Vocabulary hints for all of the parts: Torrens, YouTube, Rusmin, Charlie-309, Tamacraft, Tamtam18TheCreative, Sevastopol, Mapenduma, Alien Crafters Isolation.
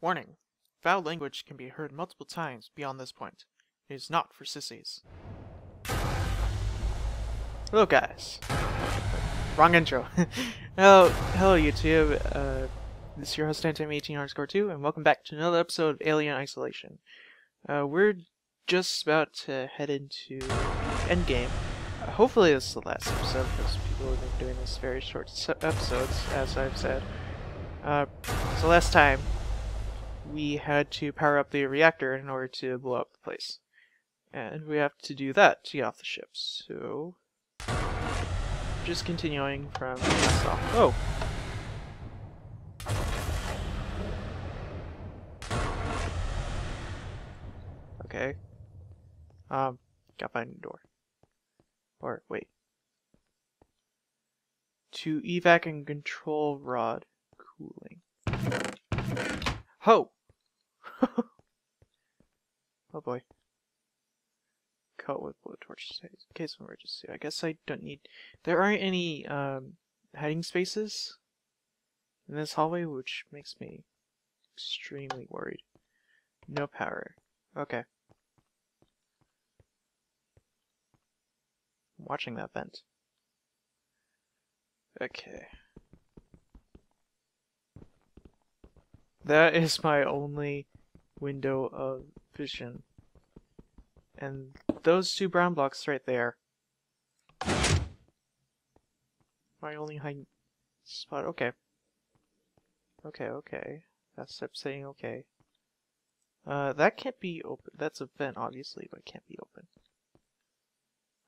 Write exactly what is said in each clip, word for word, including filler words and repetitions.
Warning. Foul language can be heard multiple times beyond this point. It is not for sissies. Hello guys. Wrong intro. hello, hello YouTube. Uh, this is your host Antim eighteen Hard Score two, and welcome back to another episode of Alien Isolation. Uh, we're just about to head into endgame. Uh, hopefully this is the last episode, because people have been doing this very short episodes, as I've said. Uh, so last time, we had to power up the reactor in order to blow up the place. And we have to do that to get off the ship, so... Just continuing from last off. Oh! Okay. Um, gotta find a door. Or, wait. To evac and control rod cooling. Ho! Oh boy. Cut with blowtorch in case of emergency. I guess I don't need... There aren't any um, hiding spaces in this hallway, which makes me extremely worried. No power. Okay. I'm watching that vent. Okay. That is my only window of vision. And those two brown blocks right there. My only hiding spot. Okay. Okay, okay. That's upsetting, okay. Uh, that can't be open. That's a vent, obviously, but it can't be open.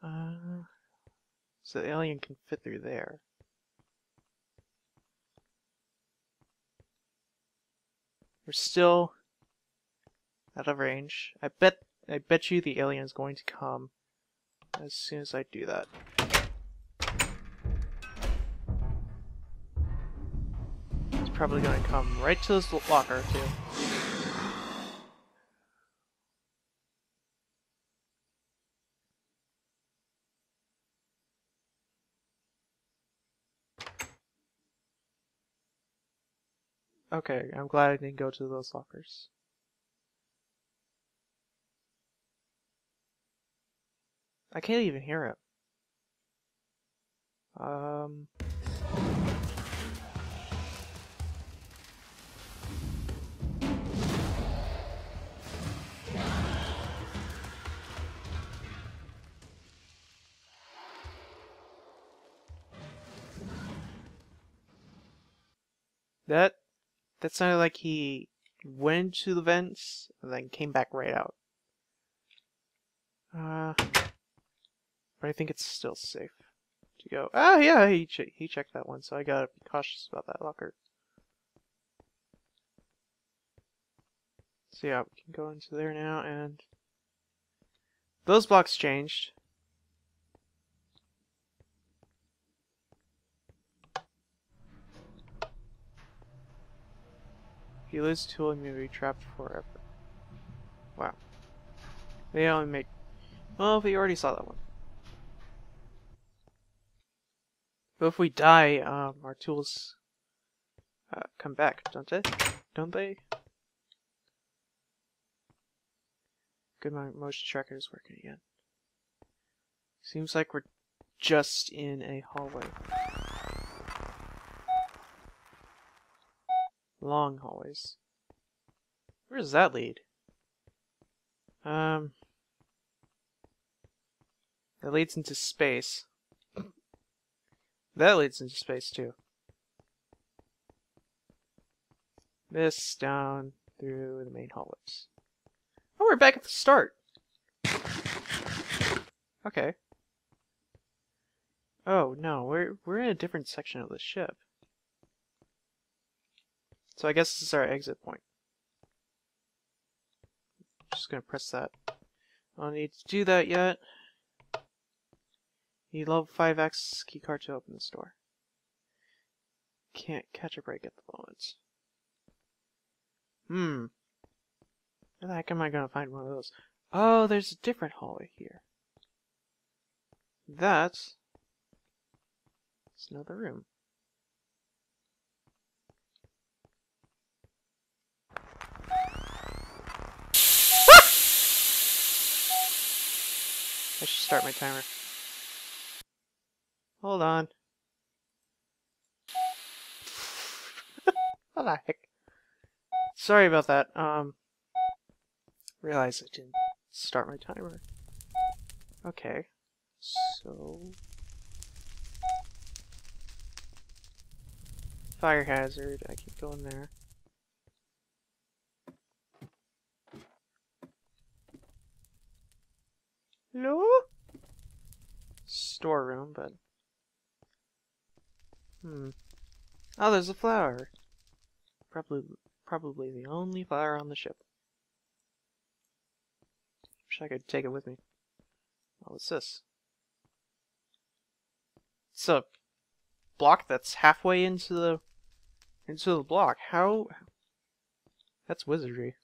Uh, so the alien can fit through there. We're still out of range. I bet I bet you the alien is going to come as soon as I do that. It's probably going to come right to this locker too. Okay, I'm glad I didn't go to those lockers. I can't even hear it. Um... That... That sounded like he went to the vents and then came back right out. Uh, but I think it's still safe to go. Ah, yeah, he ch he checked that one, so I gotta be cautious about that locker. So yeah, we can go into there now, and those blocks changed. If you lose a tool, you'll be trapped forever. Wow. They only make... Well, we already saw that one. But if we die, um, our tools uh, come back, don't they? Don't they? Good, my motion tracker is working again. Seems like we're just in a hallway. Long hallways. Where does that lead? Um... That leads into space. That leads into space, too. This down through the main hallways. Oh, we're back at the start! Okay. Oh, no, we're, we're in a different section of the ship. So I guess this is our exit point. Just gonna press that. I don't need to do that yet. Need level five access keycard to open this door. Can't catch a break at the moment. Hmm. Where the heck am I gonna find one of those? Oh, there's a different hallway here. That's another room. start my timer. Hold on. What the heck? Sorry about that. Um, realize I didn't start my timer. Okay. So... fire hazard. I can go in there. Hello? Storeroom, but... hmm. Oh, there's a flower. Probably, probably the only flower on the ship. Wish I could take it with me. Oh, what's this? It's a block that's halfway into the into the block. How? That's wizardry.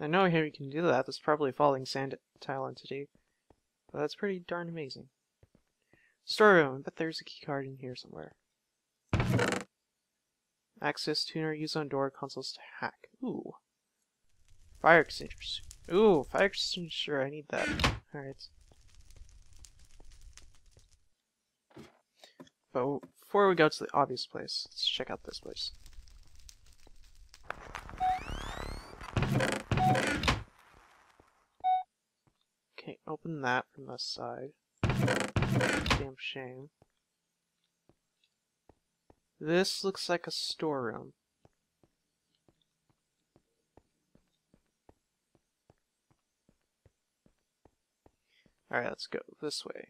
I know here you can do that. That's probably a falling sand tile entity, but that's pretty darn amazing. Storeroom. I bet there's a key card in here somewhere. Access tuner, use on door, consoles to hack. Ooh. Fire extinguishers. Ooh, fire extinguisher, I need that. Alright. But before we go to the obvious place, let's check out this place. Okay, open that from this side. Damn shame. This looks like a storeroom. Alright, let's go this way.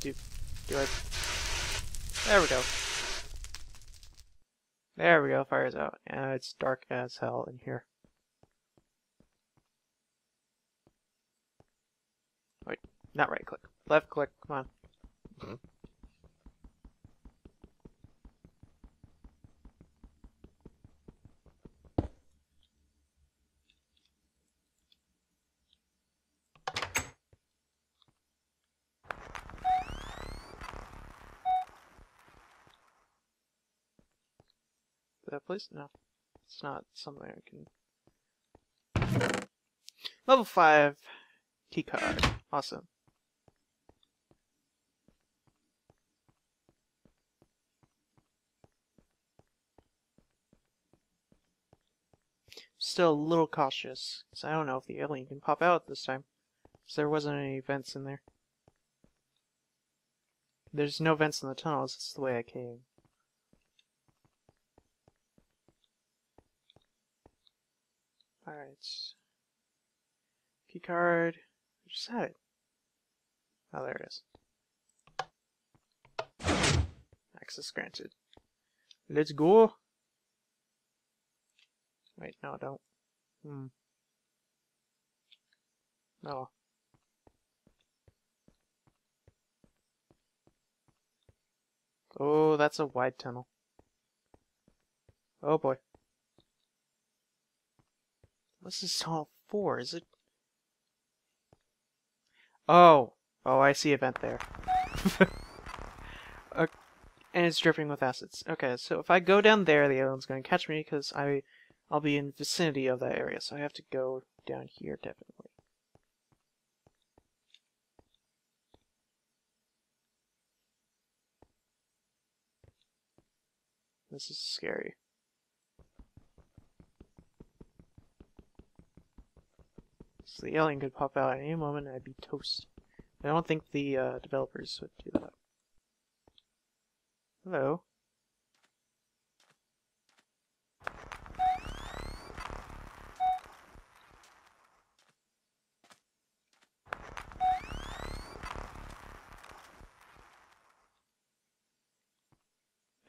Do, do I... there we go. There we go, fire's out. And it's dark as hell in here. Wait. Not right click. Left click. Come on. Mm-hmm. That place? No. It's not something I can. Level five key card. Awesome. Still a little cautious, because I don't know if the alien can pop out this time, because there wasn't any vents in there. There's no vents in the tunnels, that's the way I came. Alright. Keycard. I just had it. Oh, there it is. Access granted. Let's go! Wait, no, don't. Hmm. No. Oh, that's a wide tunnel. Oh boy. What's this tunnel for? Is it? Oh, oh, I see a vent there. uh, and it's dripping with acids. Okay, so if I go down there, the alien's going to catch me because I. I'll be in the vicinity of that area, so I have to go down here, definitely. This is scary. So the alien could pop out at any moment and I'd be toast. But I don't think the uh, developers would do that. Hello.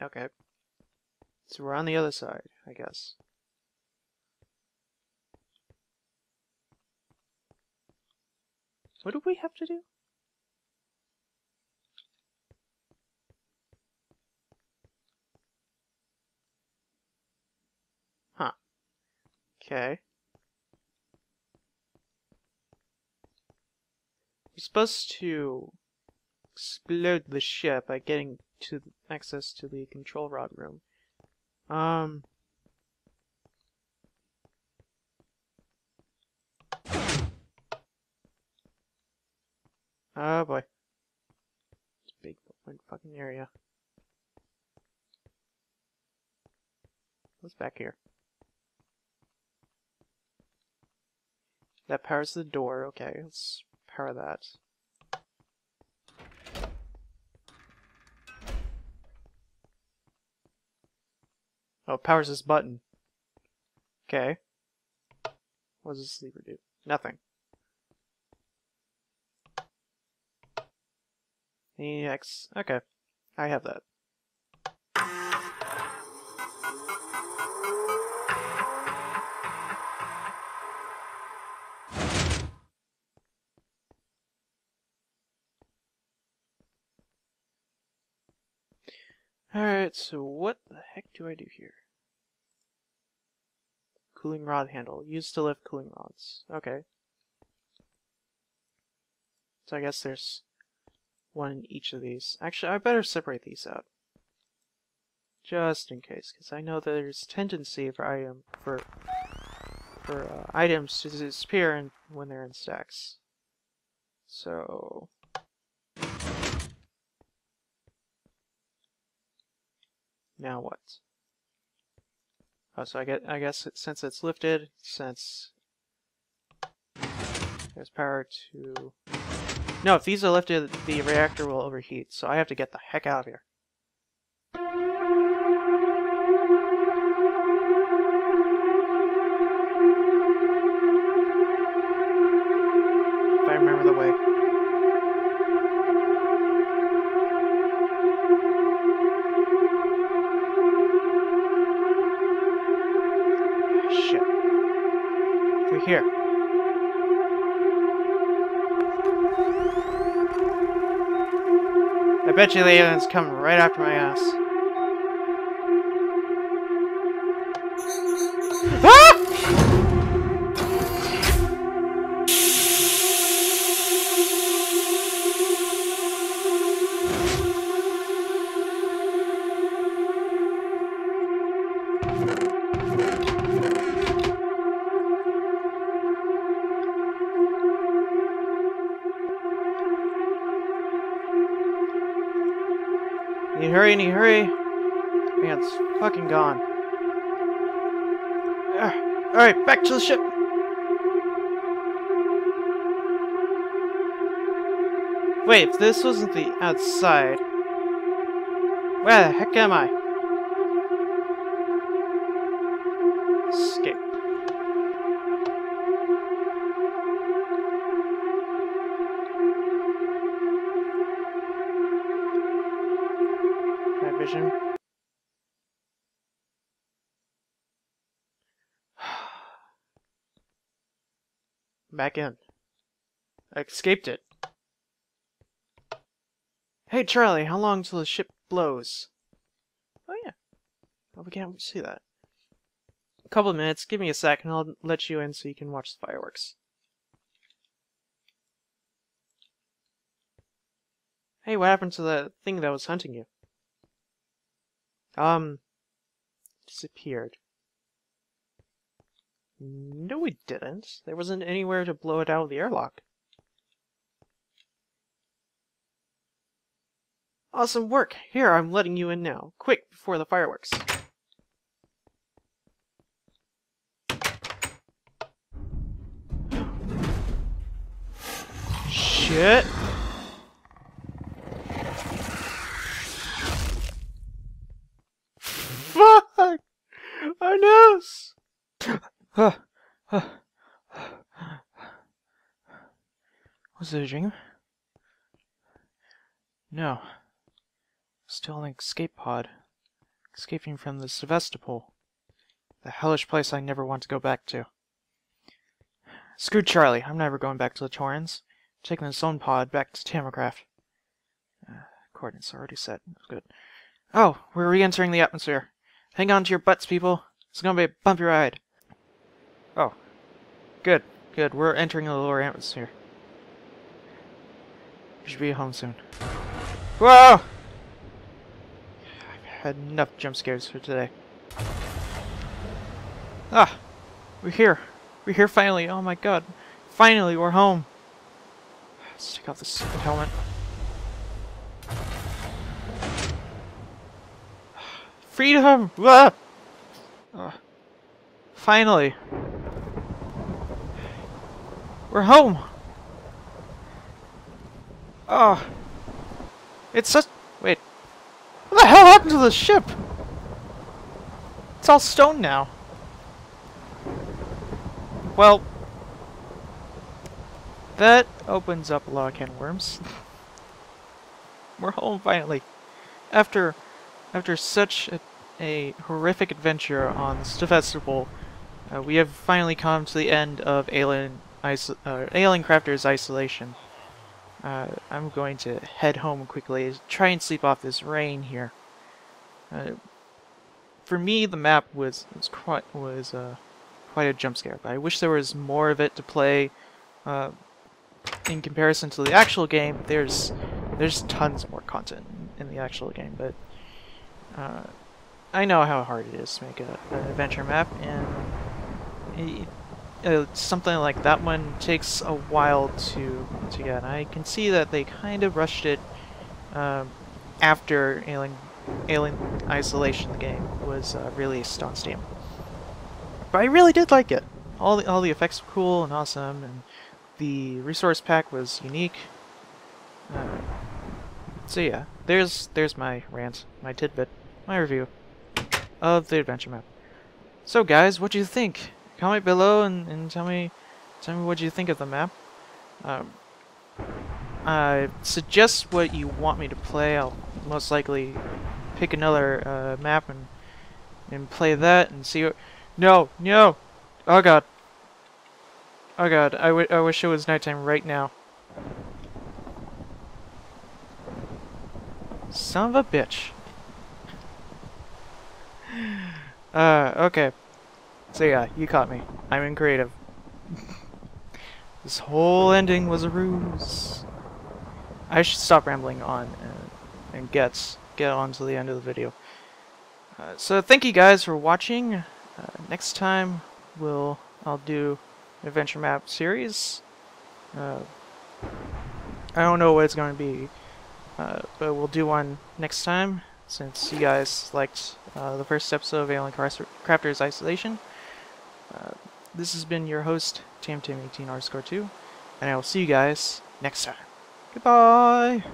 Okay. So we're on the other side, I guess. What do we have to do? Huh. Okay. We're supposed to explode the ship by getting to access to the control rod room. Um, Oh boy. It's a big open fucking area. What's back here? That powers the door. Okay, let's power that. Oh, it powers this button. Okay. What does this lever do? Nothing. E X. Okay. I have that. Alright, so what the heck do I do here? Cooling rod handle. Used to lift cooling rods. Okay. So I guess there's one in each of these. Actually, I better separate these out. Just in case, because I know there's tendency for item for for uh, items to disappear in, when they're in stacks. So now what? Oh, so I get I guess it, since it's lifted, since there's power to. No, if these are lifted, the reactor will overheat, so I have to get the heck out of here. If I remember the way. Shit. Through here. I bet you the aliens come right after my ass. Hurry, any hurry. Man, it's fucking gone. Uh, Alright, back to the ship. Wait, if this wasn't the outside, where the heck am I? Escape. Vision. Back in. I escaped it. Hey Charlie, how long till the ship blows? Oh yeah. Oh, we can't see that. A couple of minutes, give me a sec and I'll let you in so you can watch the fireworks. Hey, what happened to that thing that was hunting you? Um, disappeared. No, it didn't. There wasn't anywhere to blow it out of the airlock. Awesome work! Here, I'm letting you in now. Quick, before the fireworks. Shit! Our nose! Was it a dream? No. Still an escape pod. Escaping from the Sevastopol. The hellish place I never want to go back to. Screw Charlie, I'm never going back to the Torrens. I'm taking this own pod back to Tamacraft. Uh, coordinates already set. That's good. Oh, we're re-entering the atmosphere. Hang on to your butts, people. It's gonna be a bumpy ride. Oh. Good. Good. We're entering the lower atmosphere. We should be home soon. Whoa! I've had enough jump scares for today. Ah! We're here. We're here finally. Oh my god. Finally, we're home. Let's take off the stupid helmet. Freedom! Ah! Uh, finally! We're home! Oh! It's such... Wait. What the hell happened to the ship? It's all stone now. Well... that opens up a lot of can of worms. We're home finally. After... After such a, a horrific adventure on Sevastopol, uh, we have finally come to the end of Alien, Iso uh, Alien Crafters Isolation. Uh, I'm going to head home quickly, try and sleep off this rain here. Uh, for me, the map was was quite was uh, quite a jump scare, but I wish there was more of it to play. Uh, in comparison to the actual game, there's there's tons more content in the actual game, but. Uh, I know how hard it is to make a, an adventure map, and it, uh, something like that one takes a while to, to get. And I can see that they kind of rushed it um, after Alien, Alien Isolation, the game, was uh, released on Steam. But I really did like it. All the, all the effects were cool and awesome, and the resource pack was unique. Uh, so yeah, there's, there's my rant, my tidbit. My review of the adventure map. So guys, what do you think? Comment below and, and tell me tell me what you think of the map. Um, uh, suggest what you want me to play. I'll most likely pick another uh, map and and play that and see what... No! No! Oh god. Oh god, I, w I wish it was nighttime right now. Son of a bitch. Uh, okay. So yeah, you caught me. I'm in creative. This whole ending was a ruse. I should stop rambling on and, and get, get on to the end of the video. Uh, so thank you guys for watching. Uh, next time we'll I'll do an adventure map series. Uh, I don't know what it's going to be, uh, but we'll do one next time. Since you guys liked uh, the first episode of Alien Crafters Isolation. Uh, this has been your host, Tam Tam eighteen Hard Score two, and I will see you guys next time. Goodbye!